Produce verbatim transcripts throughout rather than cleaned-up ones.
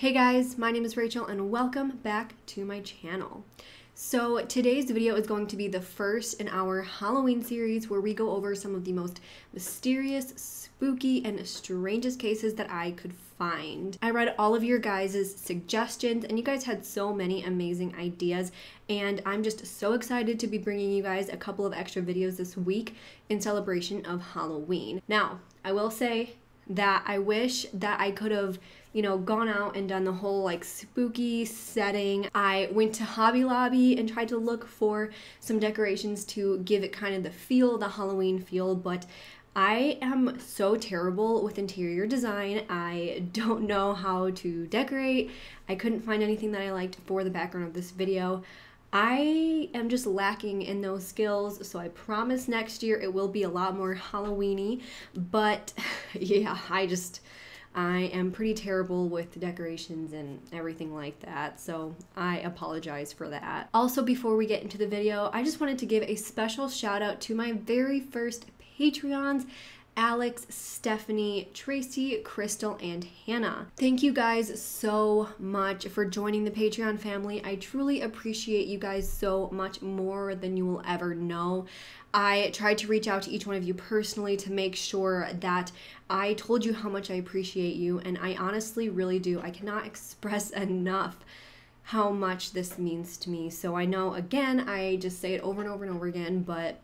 Hey guys, my name is Rachel and welcome back to my channel. So today's video is going to be the first in our Halloween series where we go over some of the most mysterious, spooky, and strangest cases that I could find. I read all of your guys' suggestions and you guys had so many amazing ideas and I'm just so excited to be bringing you guys a couple of extra videos this week in celebration of Halloween. Now, I will say that I wish that I could have, you know, gone out and done the whole like spooky setting. I went to Hobby Lobby and tried to look for some decorations to give it kind of the feel, the Halloween feel, but I am so terrible with interior design. I don't know how to decorate. I couldn't find anything that I liked for the background of this video. I am just lacking in those skills, so I promise next year it will be a lot more Halloweeny, but yeah, I just, I am pretty terrible with decorations and everything like that, so I apologize for that. Also, before we get into the video, I just wanted to give a special shout out to my very first Patreons, Alex, Stephanie, Tracy, Crystal, and Hannah. Thank you guys so much for joining the Patreon family. I truly appreciate you guys so much, more than you will ever know. I tried to reach out to each one of you personally to make sure that I told you how much I appreciate you, and I honestly really do. I cannot express enough how much this means to me. So I know, again, I just say it over and over and over again, but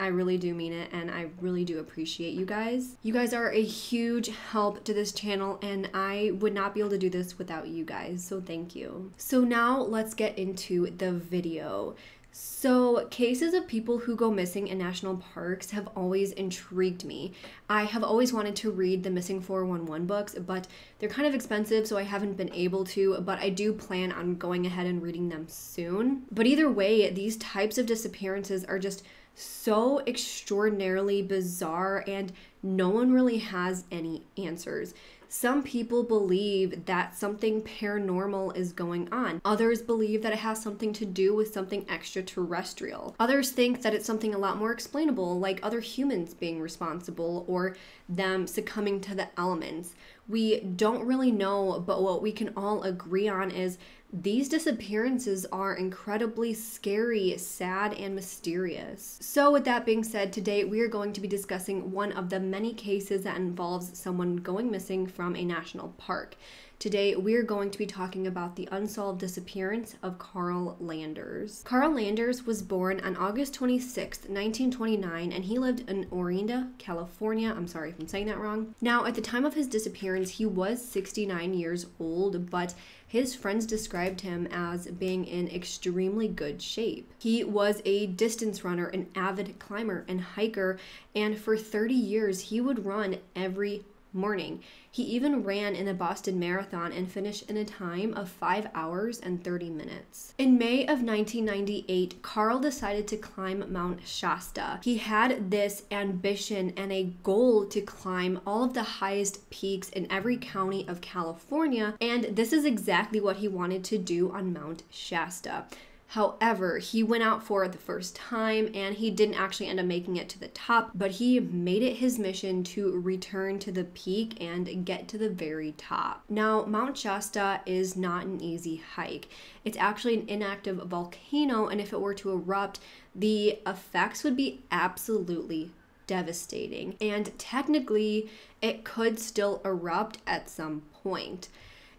I really do mean it, and I really do appreciate you guys. You guys are a huge help to this channel, and I would not be able to do this without you guys, so thank you. So now let's get into the video. So cases of people who go missing in national parks have always intrigued me. I have always wanted to read the Missing four one one books, but they're kind of expensive, so I haven't been able to, but I do plan on going ahead and reading them soon. But either way, these types of disappearances are just so extraordinarily bizarre and no one really has any answers. Some people believe that something paranormal is going on. Others believe that it has something to do with something extraterrestrial. Others think that it's something a lot more explainable, like other humans being responsible or them succumbing to the elements. We don't really know, but what we can all agree on is these disappearances are incredibly scary, sad, and mysterious. So with that being said, today we are going to be discussing one of the many cases that involves someone going missing from a national park. Today, we're going to be talking about the unsolved disappearance of Carl Landers. Carl Landers was born on August twenty-sixth, nineteen twenty-nine, and he lived in Orinda, California. I'm sorry if I'm saying that wrong. Now, at the time of his disappearance, he was sixty-nine years old, but his friends described him as being in extremely good shape. He was a distance runner, an avid climber and hiker, and for thirty years, he would run every morning. He even ran in the Boston Marathon and finished in a time of five hours and thirty minutes. In May of nineteen ninety-eight, Carl decided to climb Mount Shasta. He had this ambition and a goal to climb all of the highest peaks in every county of California, and this is exactly what he wanted to do on Mount Shasta. However, he went out for it the first time and he didn't actually end up making it to the top, but he made it his mission to return to the peak and get to the very top. Now, Mount Shasta is not an easy hike. It's actually an inactive volcano, and if it were to erupt, the effects would be absolutely devastating. And technically, it could still erupt at some point.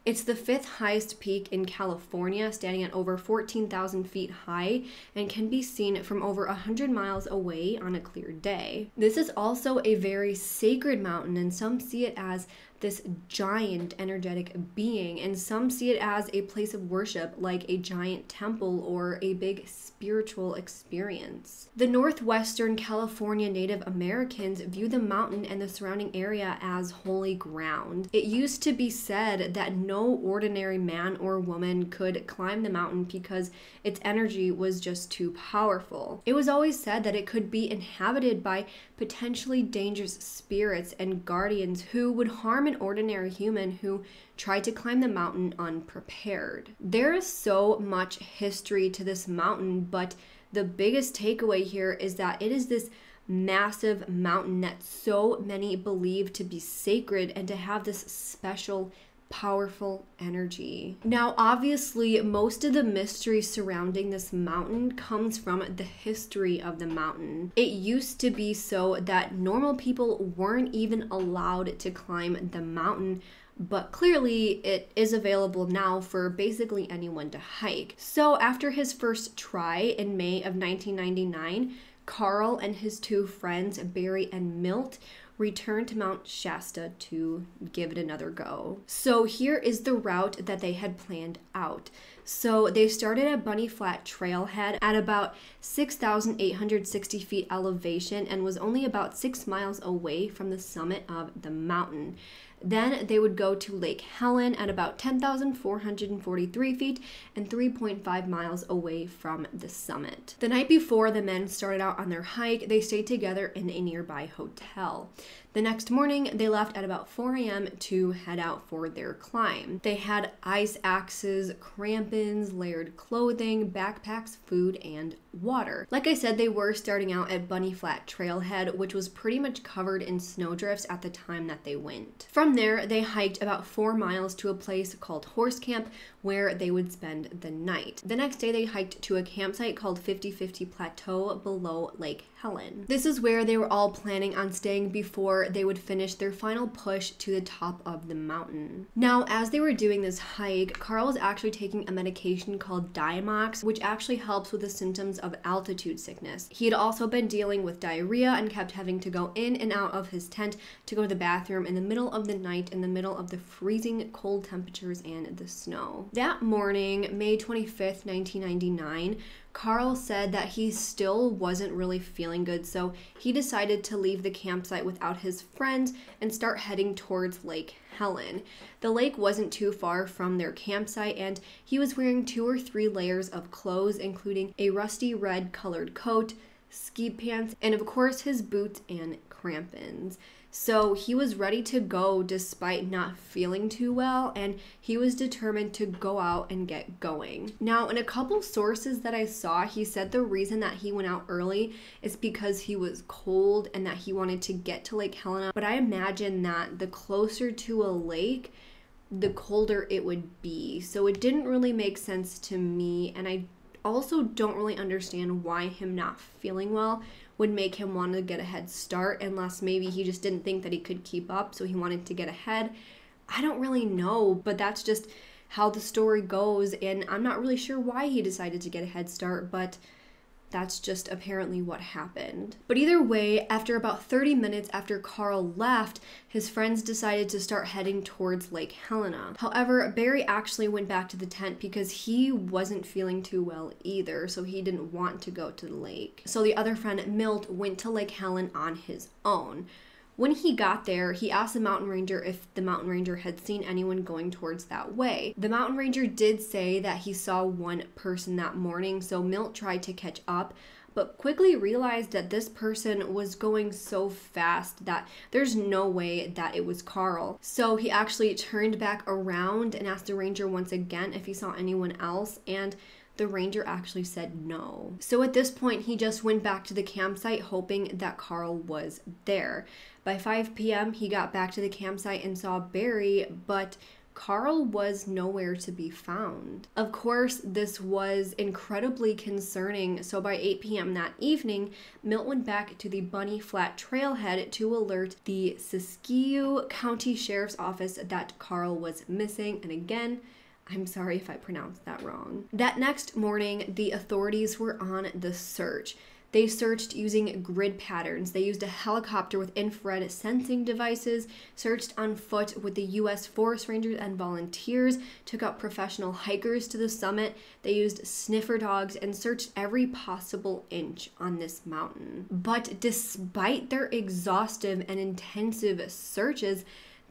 It's the fifth highest peak in California, standing at over fourteen thousand feet high, and can be seen from over one hundred miles away on a clear day. This is also a very sacred mountain, and some see it as this giant energetic being, and some see it as a place of worship, like a giant temple or a big spiritual experience. The Northwestern California Native Americans view the mountain and the surrounding area as holy ground. It used to be said that no ordinary man or woman could climb the mountain because its energy was just too powerful. It was always said that it could be inhabited by potentially dangerous spirits and guardians who would harm an ordinary human who tried to climb the mountain unprepared. There is so much history to this mountain, but the biggest takeaway here is that it is this massive mountain that so many believe to be sacred and to have this special powerful energy. Now, obviously, most of the mystery surrounding this mountain comes from the history of the mountain. It used to be so that normal people weren't even allowed to climb the mountain, but clearly it is available now for basically anyone to hike. So after his first try in May of nineteen ninety-nine, Carl and his two friends, Barry and Milt, returned to Mount Shasta to give it another go. So here is the route that they had planned out. So they started at Bunny Flat Trailhead at about six thousand eight hundred sixty feet elevation and was only about six miles away from the summit of the mountain. Then they would go to Lake Helen at about ten thousand four hundred forty-three feet and three point five miles away from the summit. The night before the men started out on their hike, they stayed together in a nearby hotel. The next morning, they left at about four A M to head out for their climb. They had ice axes, crampons, layered clothing, backpacks, food, and water. Like I said, they were starting out at Bunny Flat Trailhead, which was pretty much covered in snowdrifts at the time that they went. From there, they hiked about four miles to a place called Horse Camp, where they would spend the night. The next day, they hiked to a campsite called fifty fifty Plateau below Lake Helen. This is where they were all planning on staying before they would finish their final push to the top of the mountain. Now, as they were doing this hike, Carl was actually taking a medication called Diamox, which actually helps with the symptoms of altitude sickness. He had also been dealing with diarrhea and kept having to go in and out of his tent to go to the bathroom in the middle of the night, in the middle of the freezing cold temperatures and the snow. That morning, May twenty-fifth, nineteen ninety-nine, Carl said that he still wasn't really feeling good, so he decided to leave the campsite without his friends and start heading towards Lake Helen. The lake wasn't too far from their campsite, and he was wearing two or three layers of clothes, including a rusty red colored coat, ski pants, and of course his boots and crampons. So he was ready to go despite not feeling too well, and he was determined to go out and get going. Now, in a couple sources that I saw, he said the reason that he went out early is because he was cold and that he wanted to get to Lake Helena, but I imagine that the closer to a lake, the colder it would be. So it didn't really make sense to me, and I also don't really understand why him not feeling well would make him want to get a head start, unless maybe he just didn't think that he could keep up, so he wanted to get ahead. I don't really know, but that's just how the story goes, and I'm not really sure why he decided to get a head start, but that's just apparently what happened. But either way, after about thirty minutes after Carl left, his friends decided to start heading towards Lake Helena. However, Barry actually went back to the tent because he wasn't feeling too well either, so he didn't want to go to the lake. So the other friend, Milt, went to Lake Helen on his own. When he got there, he asked the mountain ranger if the mountain ranger had seen anyone going towards that way. The mountain ranger did say that he saw one person that morning, so Milt tried to catch up, but quickly realized that this person was going so fast that there's no way that it was Carl. So he actually turned back around and asked the ranger once again if he saw anyone else, and the ranger actually said no. So at this point, he just went back to the campsite hoping that Carl was there. By five P M, he got back to the campsite and saw Barry, but Carl was nowhere to be found. Of course, this was incredibly concerning, so by eight P M that evening, Milt went back to the Bunny Flat Trailhead to alert the Siskiyou County Sheriff's Office that Carl was missing, and again, I'm sorry if I pronounced that wrong. That next morning, the authorities were on the search. They searched using grid patterns. They used a helicopter with infrared sensing devices, searched on foot with the U S Forest Rangers and volunteers, took out professional hikers to the summit. They used sniffer dogs and searched every possible inch on this mountain. But despite their exhaustive and intensive searches,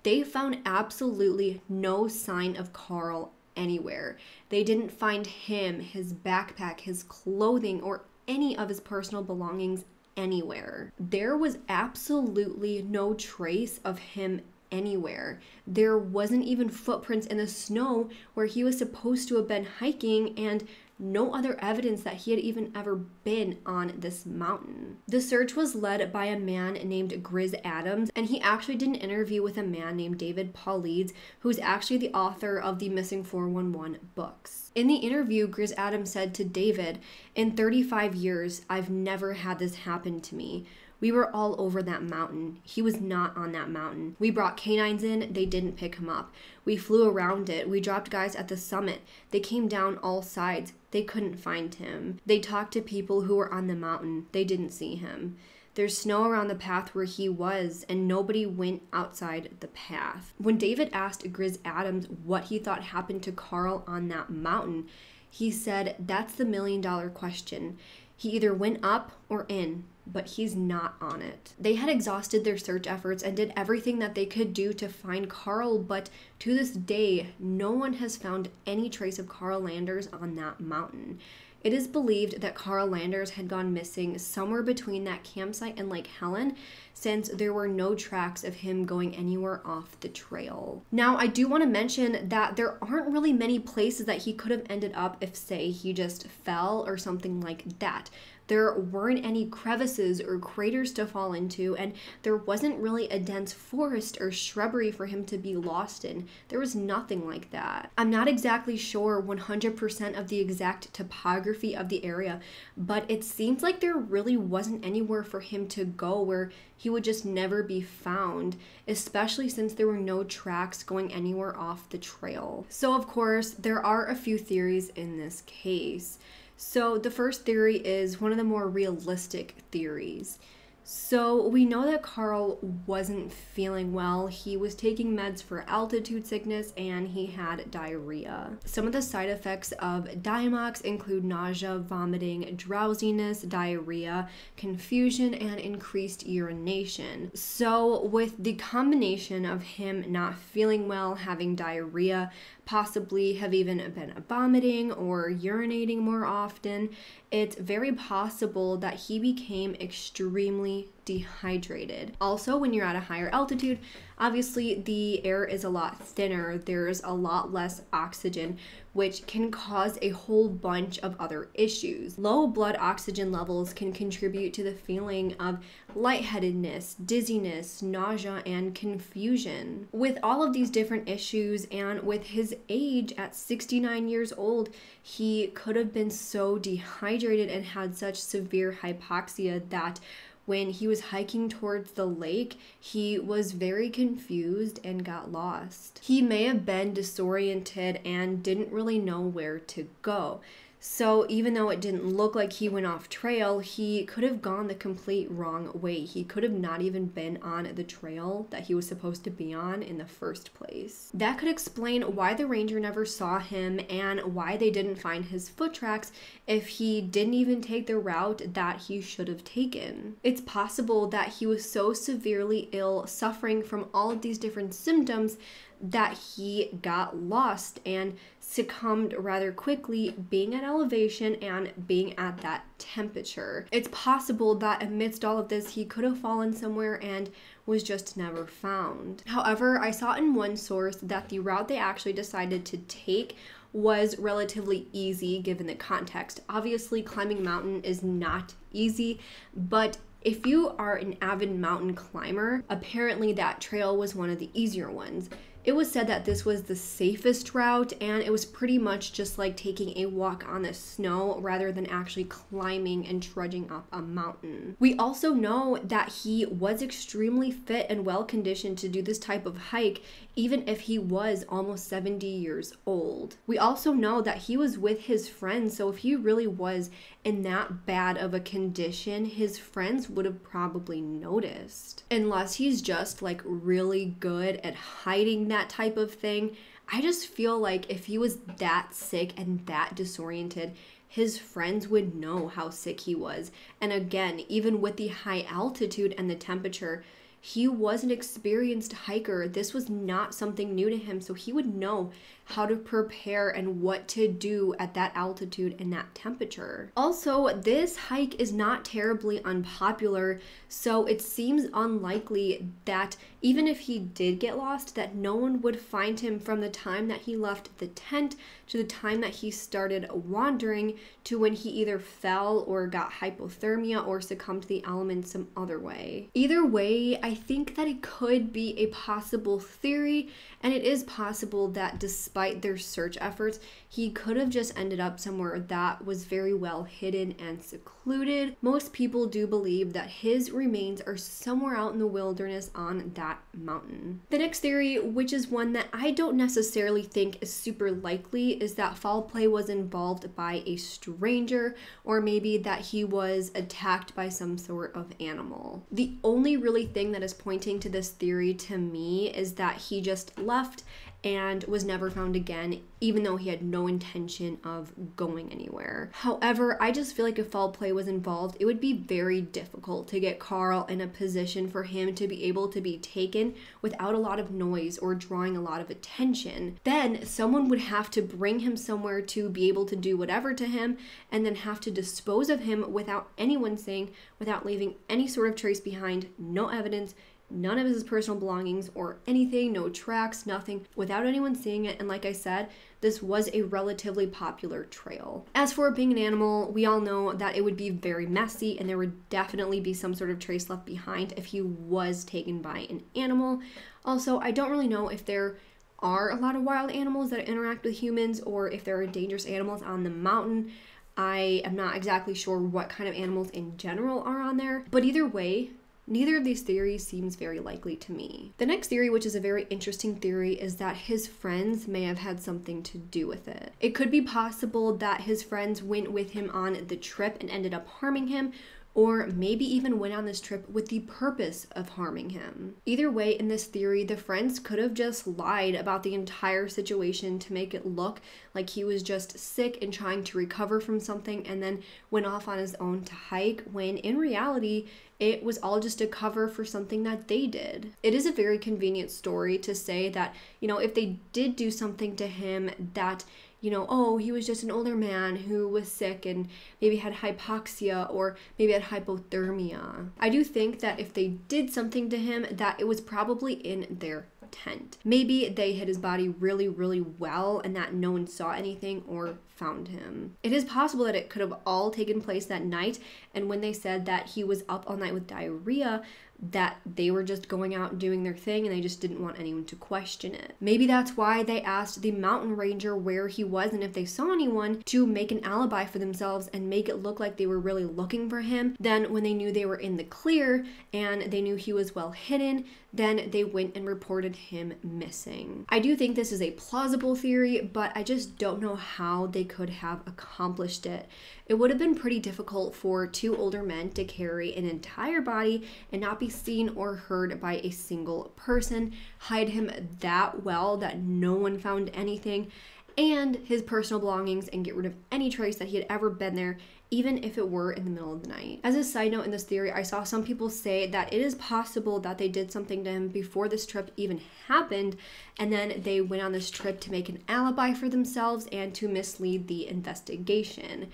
they found absolutely no sign of Carl anywhere. They didn't find him, his backpack, his clothing, or any of his personal belongings anywhere. There was absolutely no trace of him anywhere. There wasn't even footprints in the snow where he was supposed to have been hiking, and no other evidence that he had even ever been on this mountain. The search was led by a man named Grizz Adams, and he actually did an interview with a man named David Paulides, who's actually the author of the Missing four one one books. In the interview, Grizz Adams said to David, "In thirty-five years, I've never had this happen to me. We were all over that mountain. He was not on that mountain. We brought canines in. They didn't pick him up. We flew around it. We dropped guys at the summit. They came down all sides. They couldn't find him. They talked to people who were on the mountain. They didn't see him. There's snow around the path where he was, and nobody went outside the path." When David asked Grizz Adams what he thought happened to Carl on that mountain, he said, "That's the million dollar question. He either went up or in, but he's not on it." They had exhausted their search efforts and did everything that they could do to find Carl, but to this day, no one has found any trace of Carl Landers on that mountain. It is believed that Carl Landers had gone missing somewhere between that campsite and Lake Helen, since there were no tracks of him going anywhere off the trail. Now, I do want to mention that there aren't really many places that he could have ended up if, say, he just fell or something like that. There weren't any crevices or craters to fall into, and there wasn't really a dense forest or shrubbery for him to be lost in. There was nothing like that. I'm not exactly sure one hundred percent of the exact topography of the area, but it seems like there really wasn't anywhere for him to go where he would just never be found, especially since there were no tracks going anywhere off the trail. So of course, there are a few theories in this case. So the first theory is one of the more realistic theories. So we know that Carl wasn't feeling well. He was taking meds for altitude sickness and he had diarrhea. Some of the side effects of Diamox include nausea, vomiting, drowsiness, diarrhea, confusion, and increased urination. So with the combination of him not feeling well, having diarrhea, possibly have even been vomiting or urinating more often, it's very possible that he became extremely dehydrated. Also, when you're at a higher altitude, obviously the air is a lot thinner. There's a lot less oxygen, which can cause a whole bunch of other issues. Low blood oxygen levels can contribute to the feeling of lightheadedness, dizziness, nausea, and confusion. With all of these different issues and with his age at sixty-nine years old, he could have been so dehydrated and had such severe hypoxia that when he was hiking towards the lake, he was very confused and got lost. He may have been disoriented and didn't really know where to go. So even though it didn't look like he went off trail, he could have gone the complete wrong way. He could have not even been on the trail that he was supposed to be on in the first place. That could explain why the ranger never saw him and why they didn't find his foot tracks if he didn't even take the route that he should have taken. It's possible that he was so severely ill, suffering from all of these different symptoms, that he got lost and succumbed rather quickly, being at elevation and being at that temperature. It's possible that amidst all of this, he could have fallen somewhere and was just never found. However, I saw in one source that the route they actually decided to take was relatively easy given the context. Obviously, climbing a mountain is not easy, but if you are an avid mountain climber, apparently that trail was one of the easier ones. It was said that this was the safest route, and it was pretty much just like taking a walk on the snow rather than actually climbing and trudging up a mountain. We also know that he was extremely fit and well-conditioned to do this type of hike, even if he was almost seventy years old. We also know that he was with his friends, so if he really was in that bad of a condition, his friends would have probably noticed. Unless he's just like really good at hiding that that type of thing. I just feel like if he was that sick and that disoriented, his friends would know how sick he was. And again, even with the high altitude and the temperature, he was an experienced hiker. This was not something new to him, so he would know how to prepare and what to do at that altitude and that temperature. Also, this hike is not terribly unpopular, so it seems unlikely that even if he did get lost, that no one would find him from the time that he left the tent to the time that he started wandering to when he either fell or got hypothermia or succumbed to the elements some other way. Either way, I think that it could be a possible theory, and it is possible that despite their search efforts, he could have just ended up somewhere that was very well hidden and secluded. Most people do believe that his remains are somewhere out in the wilderness on that mountain. The next theory, which is one that I don't necessarily think is super likely, is that foul play was involved by a stranger, or maybe that he was attacked by some sort of animal. The only really thing that is pointing to this theory to me is that he just left and was never found again, even though he had no intention of going anywhere. However, I just feel like if foul play was involved, it would be very difficult to get Carl in a position for him to be able to be taken without a lot of noise or drawing a lot of attention. Then someone would have to bring him somewhere to be able to do whatever to him, and then have to dispose of him without anyone saying, without leaving any sort of trace behind, no evidence, none of his personal belongings or anything, no tracks, nothing, without anyone seeing it. And like I said, this was a relatively popular trail. As for it being an animal, we all know that it would be very messy and there would definitely be some sort of trace left behind if he was taken by an animal. Also, I don't really know if there are a lot of wild animals that interact with humans or if there are dangerous animals on the mountain. I am not exactly sure what kind of animals in general are on there, but either way, neither of these theories seems very likely to me. The next theory, which is a very interesting theory, is that his friends may have had something to do with it. It could be possible that his friends went with him on the trip and ended up harming him, or maybe even went on this trip with the purpose of harming him. Either way, in this theory, the friends could have just lied about the entire situation to make it look like he was just sick and trying to recover from something and then went off on his own to hike, when in reality, it was all just a cover for something that they did. It is a very convenient story to say that, you know, if they did do something to him that, you know, oh, he was just an older man who was sick and maybe had hypoxia or maybe had hypothermia. I do think that if they did something to him, that it was probably in their tent. Maybe they hid his body really, really well and that no one saw anything or found him. It is possible that it could have all taken place that night, and when they said that he was up all night with diarrhea, that they were just going out doing their thing and they just didn't want anyone to question it. Maybe that's why they asked the mountain ranger where he was and if they saw anyone, to make an alibi for themselves and make it look like they were really looking for him. Then when they knew they were in the clear and they knew he was well hidden, then they went and reported him missing. I do think this is a plausible theory, but I just don't know how they could have accomplished it. It would have been pretty difficult for two older men to carry an entire body and not be seen or heard by a single person, hide him that well that no one found anything, and his personal belongings, and get rid of any trace that he had ever been there, even if it were in the middle of the night. As a side note in this theory, I saw some people say that it is possible that they did something to him before this trip even happened, and then they went on this trip to make an alibi for themselves and to mislead the investigation.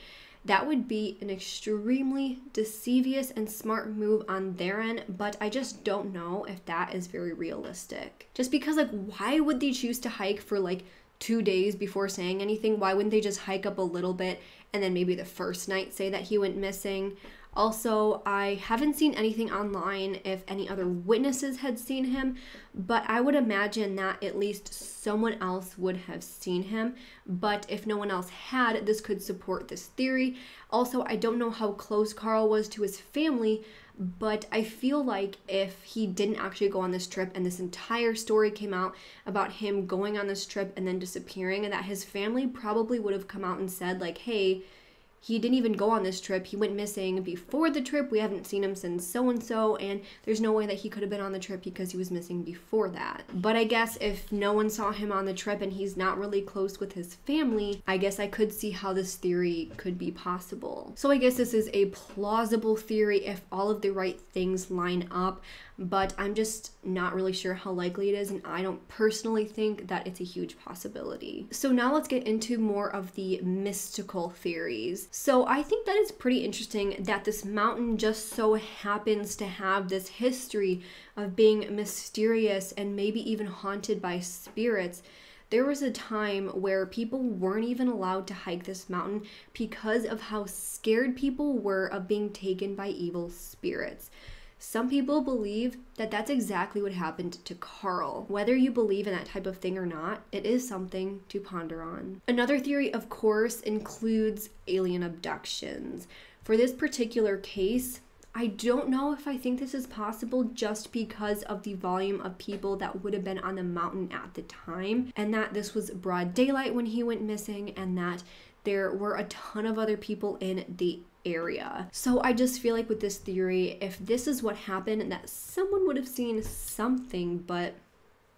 That would be an extremely devious and smart move on their end, but I just don't know if that is very realistic. Just because, like, why would they choose to hike for like two days before saying anything? Why wouldn't they just hike up a little bit and then maybe the first night say that he went missing? Also, I haven't seen anything online if any other witnesses had seen him, but I would imagine that at least someone else would have seen him. But if no one else had, this could support this theory. Also, I don't know how close Carl was to his family, but I feel like if he didn't actually go on this trip and this entire story came out about him going on this trip and then disappearing, and that his family probably would have come out and said, like, hey, he didn't even go on this trip. He went missing before the trip. We haven't seen him since so-and-so, and there's no way that he could have been on the trip because he was missing before that. But I guess if no one saw him on the trip and he's not really close with his family, I guess I could see how this theory could be possible. So I guess this is a plausible theory if all of the right things line up. but I'm just not really sure how likely it is, and I don't personally think that it's a huge possibility. So now let's get into more of the mystical theories. So I think that it's pretty interesting that this mountain just so happens to have this history of being mysterious and maybe even haunted by spirits. There was a time where people weren't even allowed to hike this mountain because of how scared people were of being taken by evil spirits. Some people believe that that's exactly what happened to Carl. Whether you believe in that type of thing or not, it is something to ponder on. Another theory, of course, includes alien abductions. For this particular case, I don't know if I think this is possible just because of the volume of people that would have been on the mountain at the time, and that this was broad daylight when he went missing, and that there were a ton of other people in the area. So I just feel like with this theory, if this is what happened, that someone would have seen something, but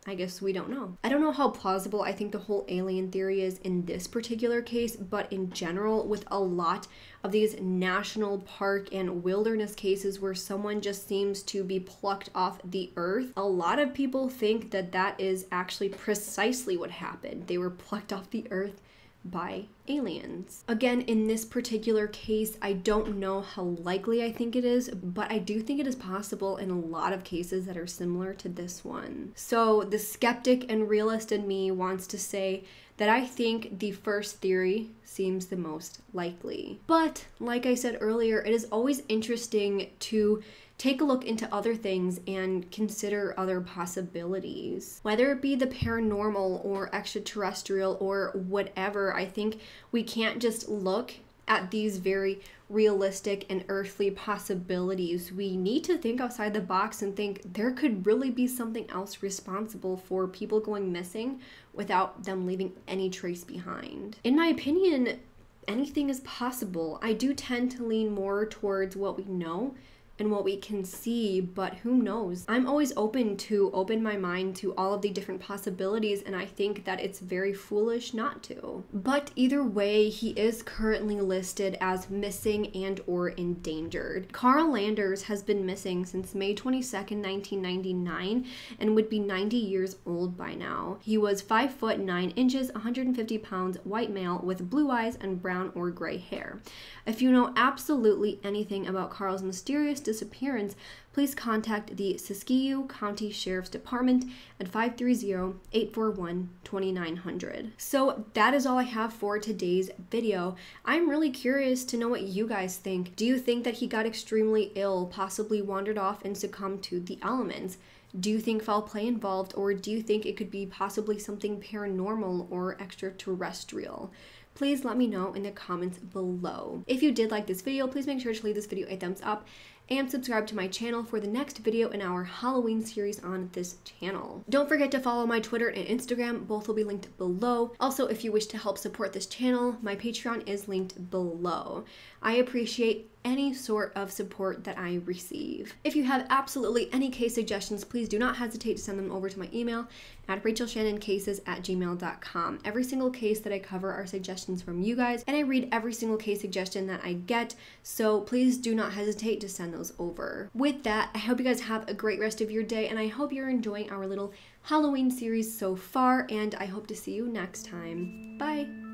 I guess we don't know. I don't know how plausible I think the whole alien theory is in this particular case, but in general, with a lot of these national park and wilderness cases where someone just seems to be plucked off the earth, a lot of people think that that is actually precisely what happened. They were plucked off the earth by aliens. Again, in this particular case, I don't know how likely I think it is, but I do think it is possible in a lot of cases that are similar to this one. So the skeptic and realist in me wants to say that I think the first theory seems the most likely. But like I said earlier, it is always interesting to take a look into other things and consider other possibilities. Whether it be the paranormal or extraterrestrial or whatever, I think we can't just look at these very realistic and earthly possibilities. We need to think outside the box and think there could really be something else responsible for people going missing without them leaving any trace behind. In my opinion, anything is possible. I do tend to lean more towards what we know and what we can see, but who knows? I'm always open to open my mind to all of the different possibilities, and I think that it's very foolish not to. But either way, he is currently listed as missing and or endangered. Carl Landers has been missing since May twenty-second, nineteen ninety-nine, and would be ninety years old by now. He was five foot nine inches, one hundred fifty pounds, white male with blue eyes and brown or gray hair. If you know absolutely anything about Carl's mysterious disappearance, please contact the Siskiyou County Sheriff's Department at five three zero, eight four one, two nine zero zero. So that is all I have for today's video. I'm really curious to know what you guys think. Do you think that he got extremely ill, possibly wandered off and succumbed to the elements? Do you think foul play involved, or do you think it could be possibly something paranormal or extraterrestrial? Please let me know in the comments below. If you did like this video, please make sure to leave this video a thumbs up and subscribe to my channel for the next video in our Halloween series on this channel. Don't forget to follow my Twitter and Instagram. Both will be linked below. Also, if you wish to help support this channel, my Patreon is linked below. I appreciate any sort of support that I receive. If you have absolutely any case suggestions, please do not hesitate to send them over to my email at rachel shannon cases at gmail dot com. Every single case that I cover are suggestions from you guys, and I read every single case suggestion that I get, so please do not hesitate to send those over. With that, I hope you guys have a great rest of your day, and I hope you're enjoying our little Halloween series so far, and I hope to see you next time. Bye!